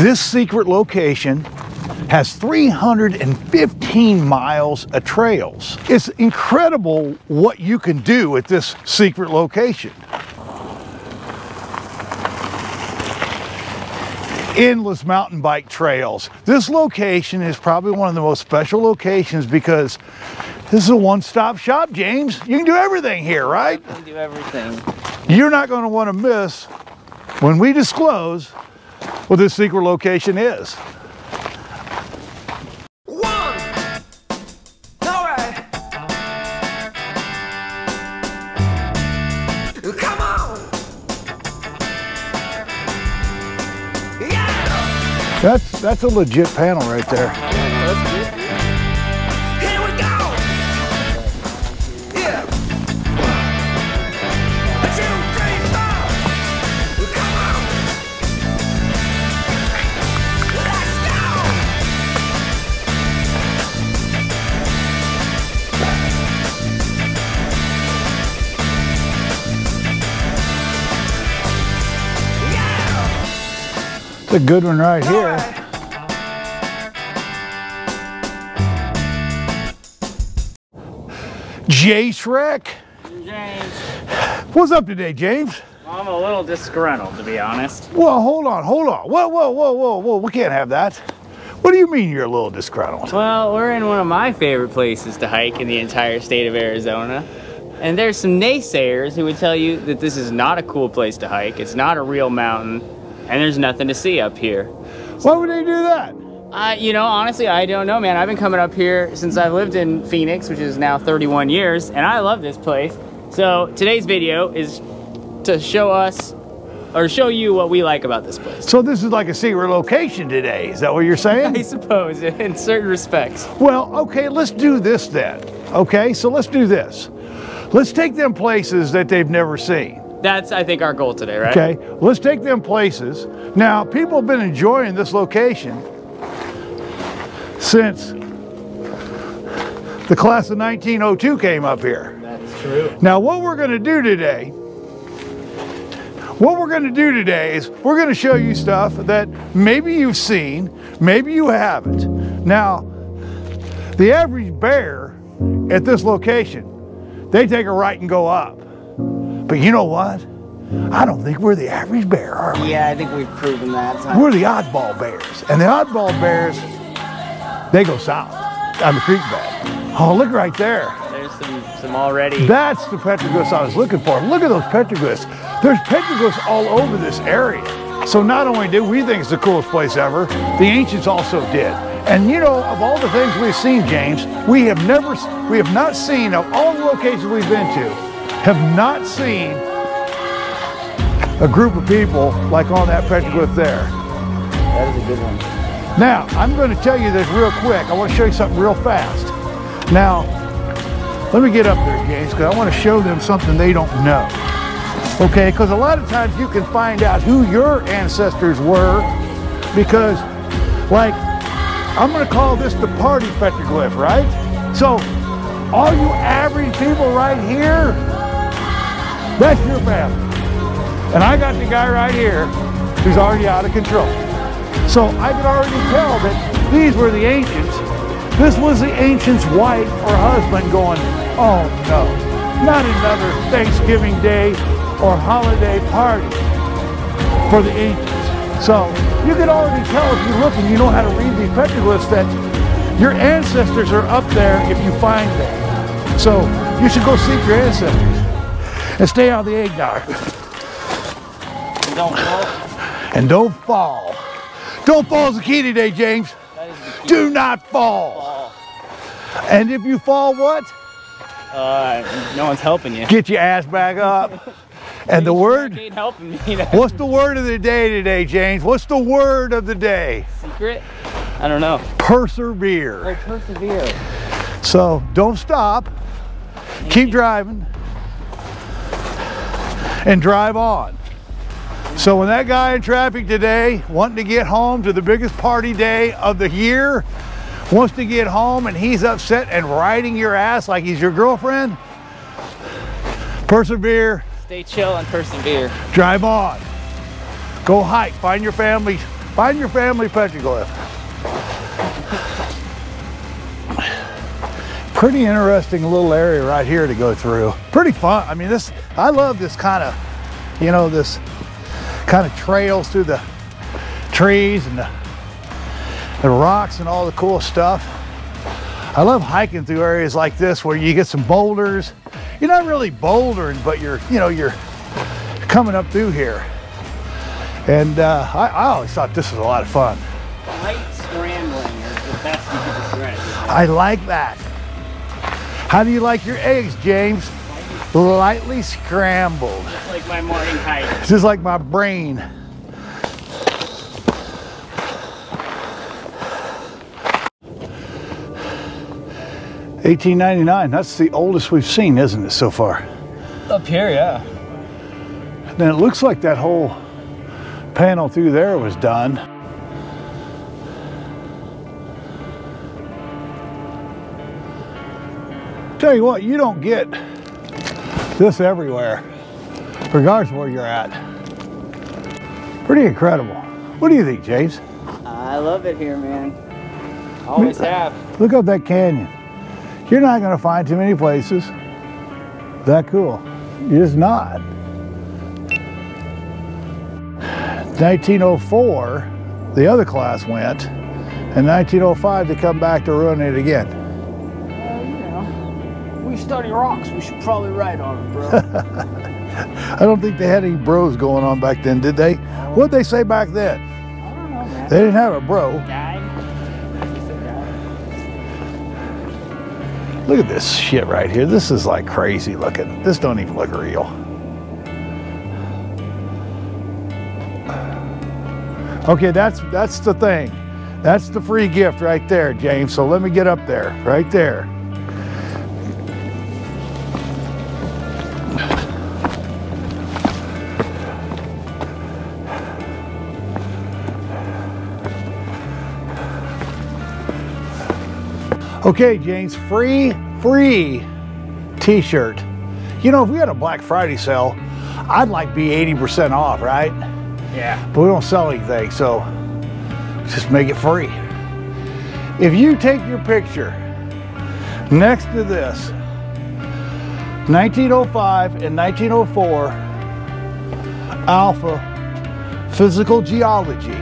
This secret location has 315 miles of trails. It's incredible what you can do at this secret location. Endless mountain bike trails. This location is probably one of the most special locations because this is a one-stop shop, James. You can do everything here, right? You can do everything. You're not going to want to miss when we disclose what this secret location is. That's a legit panel right there. Here we go. Yeah. 1, 2, 3, 4. Come on. Let's go. It's a good one right here. Jace Wreck. James. What's up today, James? Well, I'm a little disgruntled, to be honest. Well, hold on. Whoa. We can't have that. What do you mean you're a little disgruntled? Well, we're in one of my favorite places to hike in the entire state of Arizona. And there's some naysayers who would tell you that this is not a cool place to hike. It's not a real mountain. And there's nothing to see up here. Why would they do that? You know, honestly, I don't know, man. I've been coming up here since I've lived in Phoenix, which is now 31 years, and I love this place. So today's video is to show us, or show you what we like about this place. So this is like a secret location today. Is that what you're saying? I suppose, in certain respects. Well, okay, let's do this then. Okay, so let's do this. Let's take them places that they've never seen. That's, I think, our goal today, right? Okay, let's take them places. Now, people have been enjoying this location since the class of 1902 came up here. That's true. Now what we're gonna do today is we're gonna show you stuff that maybe you've seen, maybe you haven't. Now, the average bear at this location, they take a right and go up. But you know what? I don't think we're the average bear, are we? Yeah, I think we've proven that. We're the oddball bears, and the oddball bears, they go south on the creek bed. Oh, look right there. There's some already. That's the petroglyphs I was looking for. Look at those petroglyphs. There's petroglyphs all over this area. So not only do we think it's the coolest place ever, the ancients also did. And you know, of all the things we've seen, James, we have not seen, of all the locations we've been to, have not seen a group of people like on that petroglyph there. That is a good one. Now, I'm going to tell you this real quick. I want to show you something real fast. Now, let me get up there, James, because I want to show them something they don't know. Okay, because a lot of times you can find out who your ancestors were because, like, I'm going to call this the party petroglyph, right? So, all you average people right here, that's your family. And I got the guy right here who's already out of control. So I could already tell that these were the ancients. This was the ancient's wife or husband going, oh no, not another Thanksgiving Day or holiday party for the ancients. So you could already tell if you look and you know how to read these petroglyphs that your ancestors are up there if you find them. So you should go seek your ancestors and stay out of the eggnog. And don't fall. Don't fall is the key today, James. Do not fall. And if you fall, what? No one's helping you. Get your ass back up. And the word? Ain't helping me. What's the word of the day today, James? What's the word of the day? Secret? I don't know. Persevere. Oh, persevere. So don't stop. Keep driving. And drive on. So when that guy in traffic today, wanting to get home to the biggest party day of the year, wants to get home and he's upset and riding your ass like he's your girlfriend, persevere. Stay chill and persevere. Drive on. Go hike, find your family, Find your family petroglyph. Pretty interesting little area right here to go through. Pretty fun. I mean, this, I love this kind of, you know, this kind of trails through the trees and the rocks and all the cool stuff. I love hiking through areas like this where you get some boulders. You're not really bouldering, but you're, you know, you're coming up through here. And I always thought this was a lot of fun. Light scrambling is the best you can describe. I like that. How do you like your eggs, James? Lightly scrambled. Just like my morning hike. This is like my brain. $18.99, that's the oldest we've seen, isn't it, so far? Up here, yeah. And it looks like that whole panel through there was done. Tell you what, you don't get this everywhere, regardless of where you're at. Pretty incredible. What do you think, James? I love it here, man. Always have. Look up that canyon. You're not going to find too many places that cool. You're just not. 1904, the other class went, and 1905 they come back to ruin it again. Well, you know, we study rocks. We should probably write on them, bro. I don't think they had any bros going on back then, did they? What'd they say back then? I don't know, man. They didn't have a bro. Look at this shit right here. This is like crazy looking. This don't even look real. Okay, that's the thing. That's the free gift right there, James. So let me get up there, right there. Okay, James, free t-shirt. You know, if we had a Black Friday sale, I'd like be 80% off, right? Yeah. But we don't sell anything, so just make it free. If you take your picture next to this, 1905 and 1904 Alpha Physical Geology.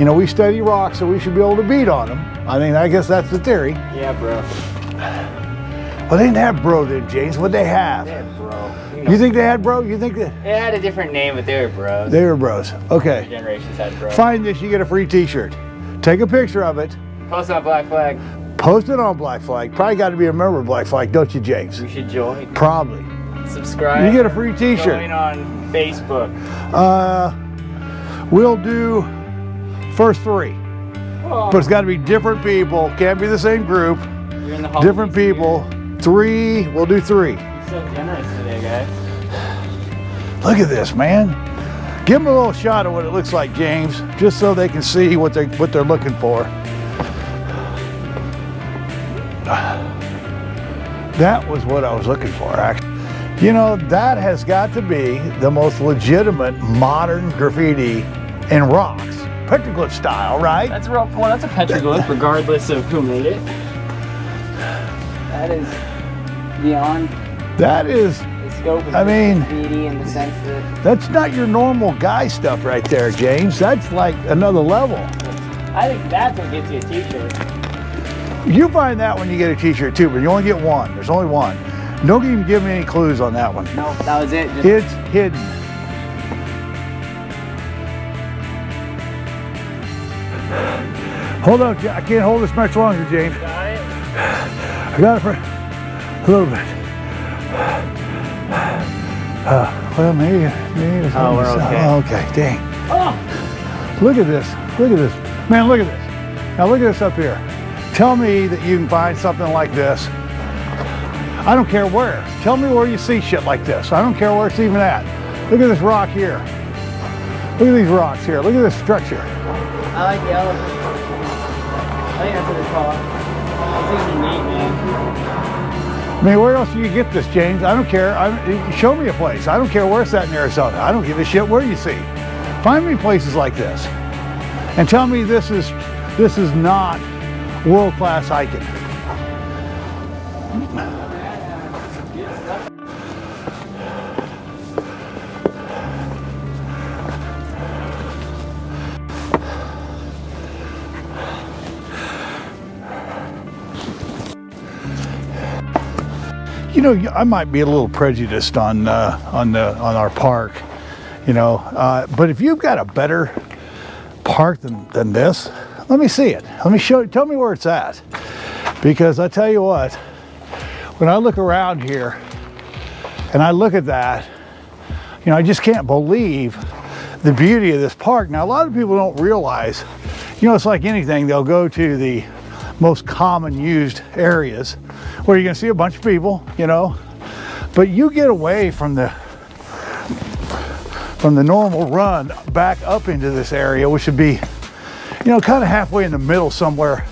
You know, we study rocks, so we should be able to beat on them. I mean, I guess that's the theory. Yeah, bro. Well, they didn't have bro then, James. What'd they have? They had bro. You know, you think they had bro? You think that? They had a different name, but they were bros. They were bros. Okay. Other generations had bro. Find this, you get a free t-shirt. Take a picture of it. Post it on Black Flag. Post it on Black Flag. Probably got to be a member of Black Flag, don't you, James? We should join. Probably. Subscribe. You get a free t-shirt. Join on Facebook. We'll do first three. But it's got to be different people. Can't be the same group. You're in the holidays. Different people. Here. Three. We'll do three. You're so generous today, guys. Look at this, man. Give them a little shot of what it looks like, James, just so they can see what they're looking for. That was what I was looking for, actually. You know, that has got to be the most legitimate modern graffiti in rocks. Petroglyph style, right? That's a real point. That's a petroglyph, regardless of who made it. That is beyond. That is. The scope of, I mean, graffiti in the sense that. That's not your normal guy stuff, right there, James. That's like another level. I think that's what gets you a T-shirt. You find that when you get a T-shirt too, but you only get one. There's only one. Don't even give me any clues on that one. No, that was it. Just it's hidden. Hold on, I can't hold this much longer, James. Got it? I got it for a little bit. Well, maybe. Oh, we're okay. Oh, okay, dang. Oh. Look at this. Look at this. Man, look at this. Now, look at this up here. Tell me that you can find something like this. I don't care where. Tell me where you see shit like this. I don't care where it's even at. Look at this rock here. Look at these rocks here. Look at this structure. I like the elephant. I think that's what it's called. It's easy to meet, man. I mean, where else do you get this, James? I don't care. Show me a place. I don't care where it's at in Arizona. I don't give a shit where you see. Find me places like this. and tell me this is not world-class hiking. You know, I might be a little prejudiced on our park, you know, but if you've got a better park than this, let me see it. Let me show you. Tell me where it's at, because I tell you what, when I look around here and I look at that, you know, I just can't believe the beauty of this park. Now, a lot of people don't realize, you know, it's like anything. They'll go to the most common used areas where you're gonna see a bunch of people, you know, but you get away from the normal run back up into this area, which would be, you know, kind of halfway in the middle somewhere,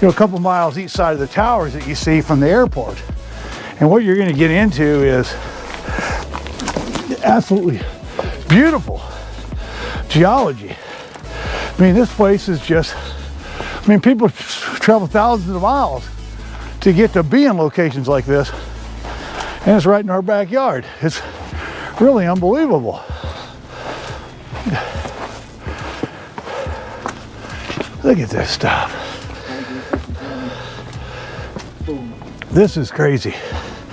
you know, a couple miles each side of the towers that you see from the airport. And what you're gonna get into is absolutely beautiful geology. I mean, this place is just, I mean, people travel thousands of miles to get to be in locations like this, and it's right in our backyard. It's really unbelievable. Look at this stuff. This is crazy.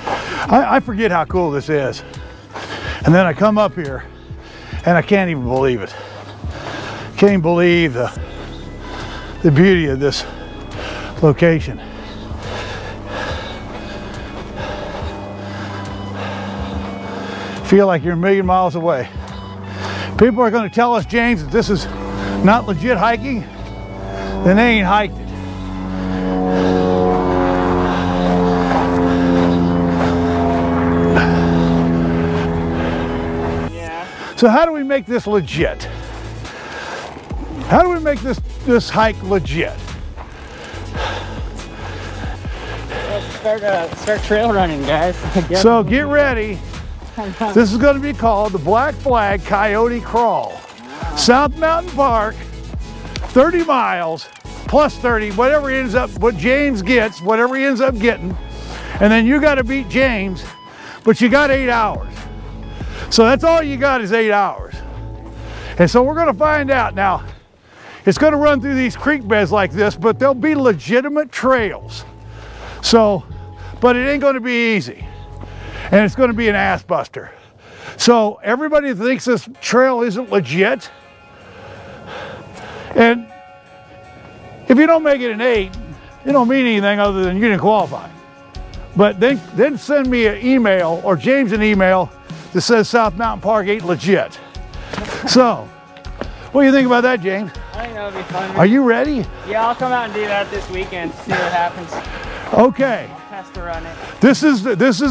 I forget how cool this is, and then I come up here and I can't even believe it. Can't believe the beauty of this location. Feel like you're a million miles away. People are going to tell us, James, that this is not legit hiking, then they ain't hiked it. Yeah. So how do we make this legit? How do we make this hike legit? Let's start trail running, guys. So get ready. This is going to be called the Black Flag Coyote Crawl. Wow. South Mountain Park, 30 miles, plus 30, whatever ends up, what James gets, whatever he ends up getting. And then you got to beat James, but you got 8 hours. So that's all you got is 8 hours. And so we're going to find out now. It's going to run through these creek beds like this, but there'll be legitimate trails. So, but it ain't going to be easy. And it's going to be an ass buster. So everybody thinks this trail isn't legit. And if you don't make it an 8, it don't mean anything other than you didn't qualify. But then send me an email, or James an email, that says South Mountain Park ain't legit. So, what do you think about that, James? I think that would be fun. Are you ready? Yeah, I'll come out and do that this weekend, see what happens. Okay. I'll test to run it. This is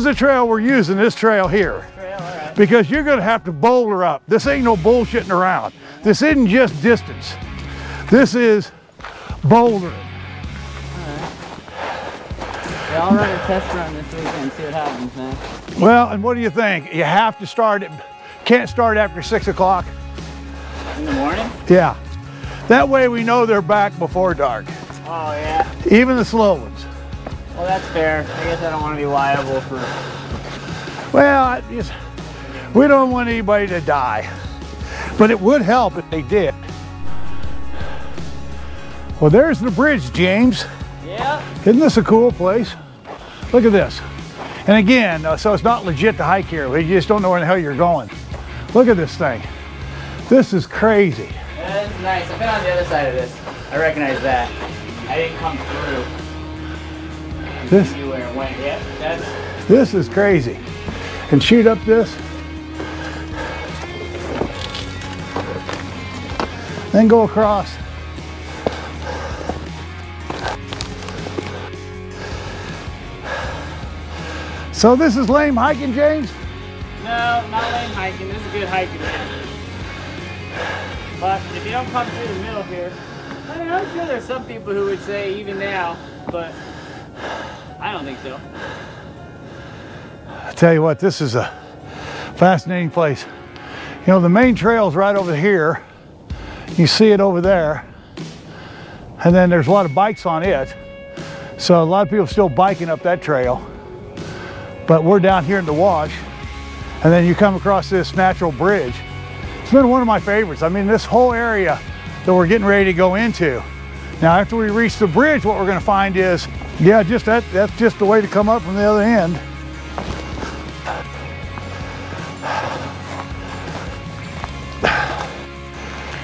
the trail we're using, this trail here. Trail, all right. Because you're going to have to boulder up. This ain't no bullshitting around. This isn't just distance. This is bouldering. All right. Yeah, I'll run a test run this weekend, see what happens, man. Well, and what do you think? You have to start it. Can't start after 6 o'clock. In the morning? Yeah. That way we know they're back before dark. Oh, yeah. Even the slow ones. Well, that's fair. I guess I don't want to be liable for... Well, we don't want anybody to die. But it would help if they did. Well, there's the bridge, James. Yeah. Isn't this a cool place? Look at this. And again, so it's not legit to hike here. You just don't know where the hell you're going. Look at this thing. This is crazy. That is nice. I've been on the other side of this. I recognize that. I didn't come through. This, you where it went. Yep, that's... This is crazy. And shoot up this. Then go across. So this is lame hiking, James? No, not lame hiking. This is good hiking. But if you don't come through the middle here, I mean, I'm sure there's some people who would say even now, but I don't think so. I tell you what, this is a fascinating place. You know, the main trail's right over here, You see it over there, and then there's a lot of bikes on it. So a lot of people still biking up that trail, but we're down here in the wash, and then you come across this natural bridge. It's been one of my favorites. I mean, this whole area that we're getting ready to go into. Now, after we reach the bridge, what we're gonna find is, yeah, just that's just the way to come up from the other end.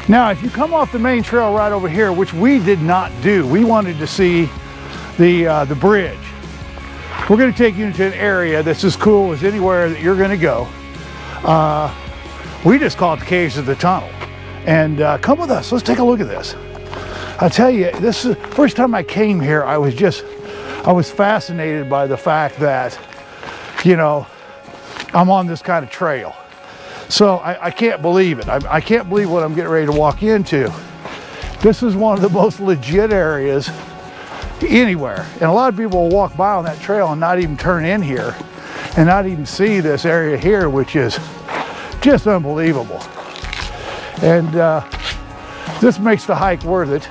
Now, if you come off the main trail right over here, which we did not do, we wanted to see the bridge. We're gonna take you into an area that's as cool as anywhere that you're gonna go. We just call it the Caves of the Tunnel. And come with us, let's take a look at this. I tell you, this is the first time I came here, I was fascinated by the fact that, you know, I'm on this kind of trail. So I can't believe it. I can't believe what I'm getting ready to walk into. This is one of the most legit areas anywhere. And a lot of people will walk by on that trail and not even turn in here and not even see this area here, which is just unbelievable. And this makes the hike worth it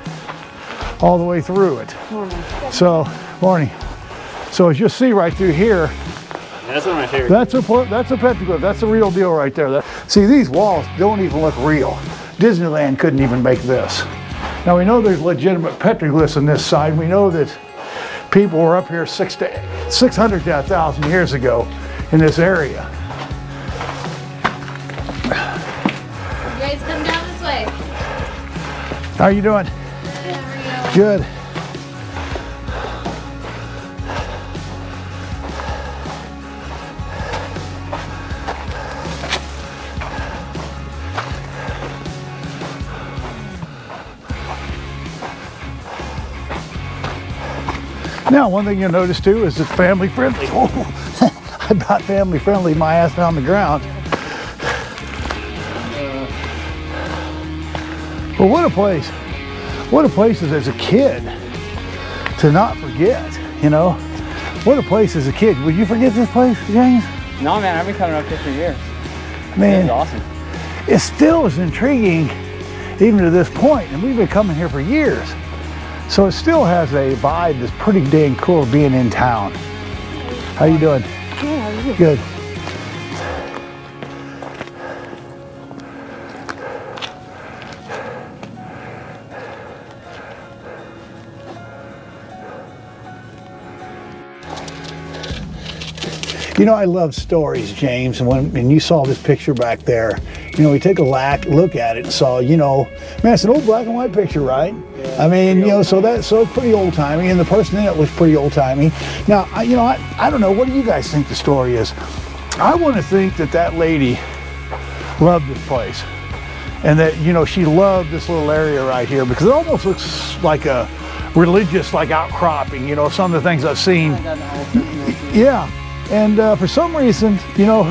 all the way through it. Morning. So, morning. So as you'll see right through here, that's one of my favorite. That's a petroglyph. That's the real deal right there. See, these walls don't even look real. Disneyland couldn't even make this. Now we know there's legitimate petroglyphs on this side. We know that people were up here 600 to 1,000 years ago in this area. You guys come down this way. How are you doing? Good. Now, one thing you'll notice too is it's family friendly. Oh, I about family friendly my ass down the ground. But what a place. What a place as a kid to not forget, you know? What a place as a kid. Would you forget this place, James? No, man, I've been coming up here for years. Man, it's awesome. It still is intriguing even to this point, and we've been coming here for years. So it still has a vibe that's pretty dang cool being in town. How you doing? Good, how are you? Good. You know, I love stories, James, and when you saw this picture back there, you know, we take a look at it and saw, you know, man, it's an old black and white picture, right? Yeah, I mean, you know, so that's so pretty old-timey, and the person in it was pretty old-timey. Now, I don't know, what do you guys think the story is? I want to think that that lady loved this place, and that, you know, she loved this little area right here, because it almost looks like a religious, like, outcropping, you know, some of the things I've seen. Yeah. And for some reason, you know,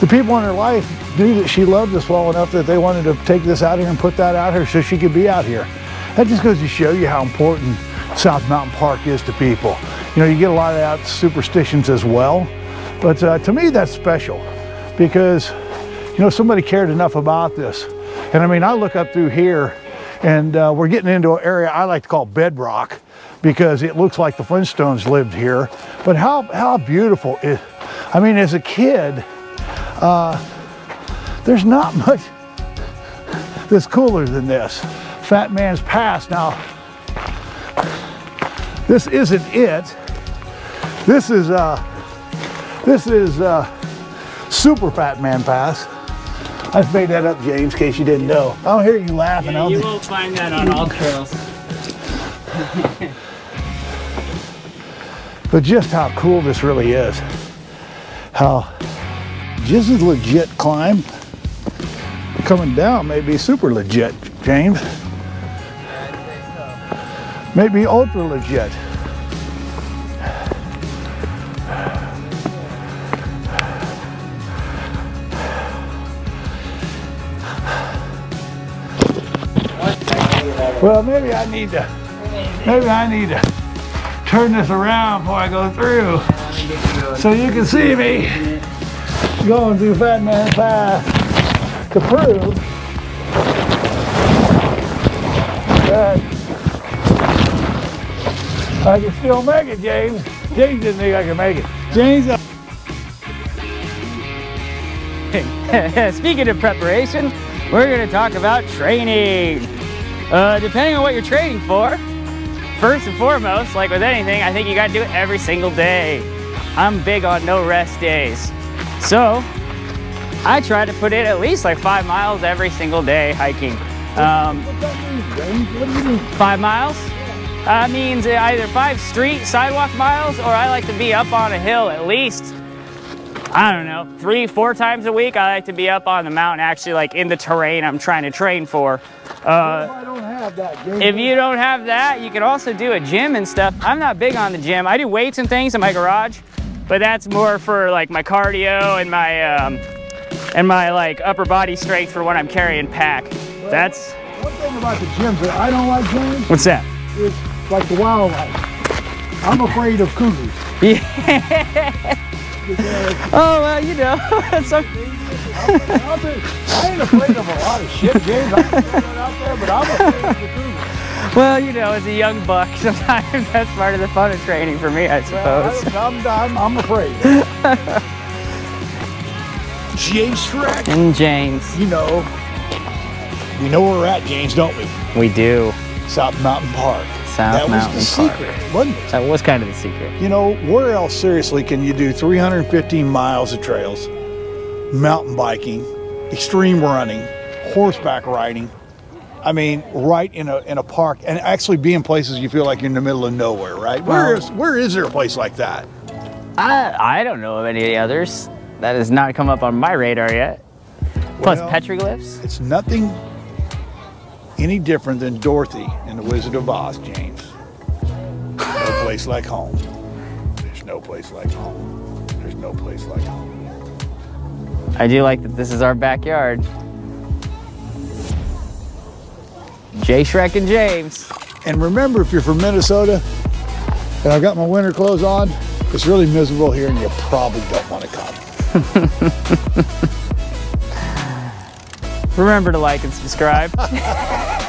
the people in her life knew that she loved this well enough that they wanted to take this out here and put that out here so she could be out here. That just goes to show you how important South Mountain Park is to people. You know, you get a lot of out superstitions as well, but to me that's special because, you know, somebody cared enough about this. And I mean, I look up through here and we're getting into an area I like to call bedrock, because it looks like the Flintstones lived here. But how beautiful is, I mean, as a kid, there's not much that's cooler than this. Fat Man's Pass. Now, this isn't it. This is Super Fat Man Pass. I made that up, James, in case you didn't know. I don't hear you laughing. Yeah, you won't find that on all trails. But just how cool this really is. How just as legit climb. Coming down may be super legit, James. Yeah, I'd say so. Maybe ultra legit. Well, maybe I need to turn this around before I go through so you can see me going through Fat Man Pass to prove I can still make it, James. James didn't think I could make it. James. Speaking of preparation, we're going to talk about training. Depending on what you're training for, first and foremost, like with anything, I think you got to do it every single day. I'm big on no rest days. So I try to put in at least like 5 miles every single day hiking. What that mean, James? 5 miles? That means either 5 street sidewalk miles, or I like to be up on a hill at least, I don't know, 3-4 times a week. I like to be up on the mountain, actually, like in the terrain I'm trying to train for. I don't have that, James. If you don't have that, you can also do a gym and stuff. I'm not big on the gym. I do weights and things in my garage, but that's more for like my cardio and my like upper body strength for when I'm carrying pack. Well, that's one thing about the gyms that I don't like, James. What's that? It's like the wildlife. I'm afraid of cougars. Yeah. Oh, well, you know. I ain't afraid of a lot of shit, James. I'm out there, but I'm afraid of the cougars. Well, you know, as a young buck, sometimes that's part of the fun of training for me, I suppose. Well, I'm afraid. James Shrek. And James. You know. We know where we're at, James, don't we? We do. South Mountain Park. That was the secret, wasn't it? That was kind of the secret. You know, where else seriously can you do 315 miles of trails, mountain biking, extreme running, horseback riding? I mean, right in a park, and actually be in places you feel like you're in the middle of nowhere, right? Where is there a place like that? I don't know of any others. That has not come up on my radar yet. Plus, well, petroglyphs. It's nothing any different than Dorothy in The Wizard of Oz, James. There's no place like home. There's no place like home. There's no place like home. I do like that this is our backyard. J. Shrek and James. And remember, if you're from Minnesota, and I've got my winter clothes on, it's really miserable here and you probably don't want to come. Remember to like and subscribe.